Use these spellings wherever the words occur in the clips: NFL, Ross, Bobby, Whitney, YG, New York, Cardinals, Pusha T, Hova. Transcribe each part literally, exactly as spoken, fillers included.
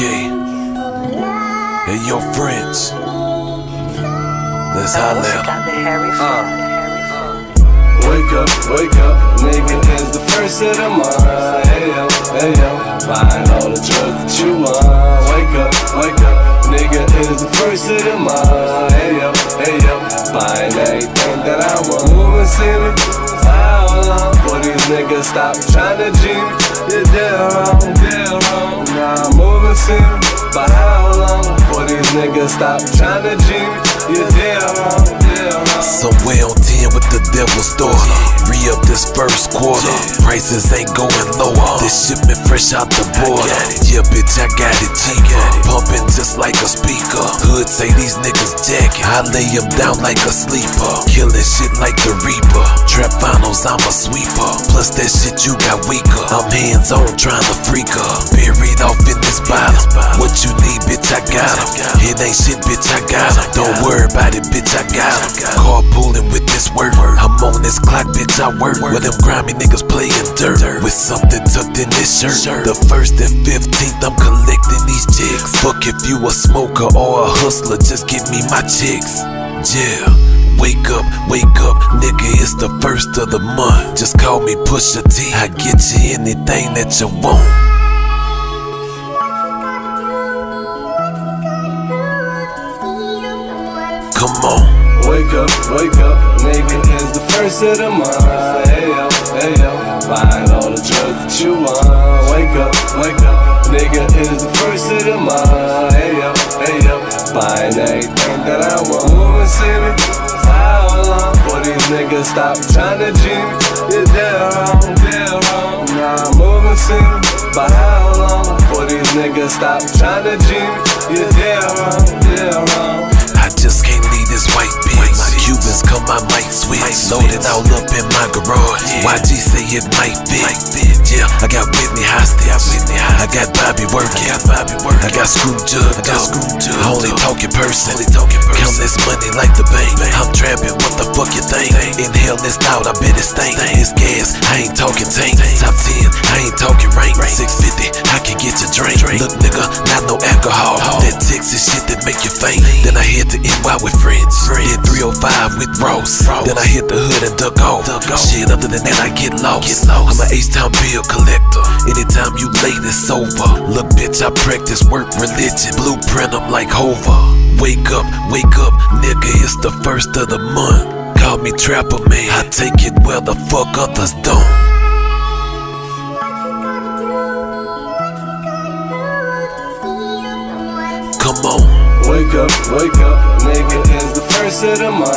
Key and your friends. Let's holla. Uh, wake up, wake up, nigga, it's the first of the month. Ayo, ayo, buying all the drugs that you want. Wake up, wake up, nigga, it's the first of the month. Ayo, ayo, buying everything that I want. Move and see me, how long? For these niggas stop trying to G me. You're dead wrong, dead wrong. Now I'm moving, see me. But how long for these niggas stop trying to G me? You're dead wrong, dead wrong. Somewhere on ten with the devil's daughter. Re-up this first quarter. Prices ain't going lower. This shipment fresh out the border. Yeah, bitch, I got it cheaper. Pumping just like a speaker. Hood say these niggas jacking. I lay them down like a sleeper. Killing shit like the Reaper. Trap finals, I'm a sweeper. Plus that shit you got weaker. I'm hands on trying to freak her. Buried off in this bottle. What you need, bitch, I got it. It ain't shit, bitch, I got it. Don't worry about it, bitch, I got it. Carpooling with this work. I'm on this clock, bitch, I work. With them grimy niggas playing dirt. With something tucked in this shirt. The first and fifteenth, I'm collecting these chicks. Fuck if you a smoker or a hustler, just give me my chicks. Yeah. Wake up, wake up, nigga, it's the first of the month. Just call me Pusha T, I get you anything that you want. Come on. Wake up, wake up, nigga, it's the first of the month. Ayo, ayo, buying all the drugs that you want. Wake up, wake up, nigga, it's the first of the month. Ayo, ayo, buying everything that I want. Move and see me, how long for these niggas stop trying to G me? You're dead wrong, dead wrong. Now I'm moving, see me, but how long for these niggas stop trying to G me? You're dead wrong, dead wrong. I just can't leave this white bitch. My Cubans come, I might switch. Loaded all up in my garage. Y G say it might fit. Yeah, I got Whitney hostage. I got Bobby working. I got Screw Jugged up. I only talk in person. Count this money like the bank. I'm trapping, what the fuck you think? Inhale this out, I bet it stink. It's gas, I ain't talking tank. Top ten, I ain't talking rank. six fifty, I can get your drink. Look, nigga, not no alcohol. That Texas shit that make you faint. Then I hit to N Y with friends. Hit three oh five with Ross. Then I hit the hood and duck off. Shit, other than that I get lost. I'm an H-Town bill collector. Anytime you late, it's over. Look, bitch, I practice work religion. Blueprint, I'm like Hova. Wake up, wake up, nigga, it's the first of the month. Call me Trapper Man. I take it where the fuck others don't. Come on. Wake up, wake up, nigga, it's the first of the month.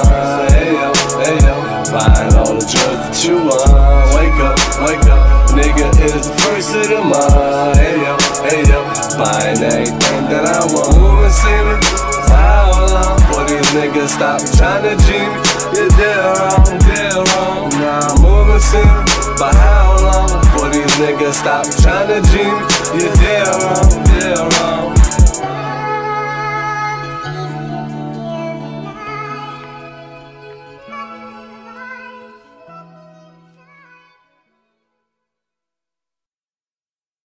Ayo, ayo, buying all the drugs that you want. Wake up, wake up, nigga, it's the first of the month. Ayo, ayo, buying everything that I want. Move and see me, how long for these niggas stop trying to G me? You're dead wrong, dead wrong. Now I'm moving, see me, but how long for these niggas stop trying to G me? You're dead wrong.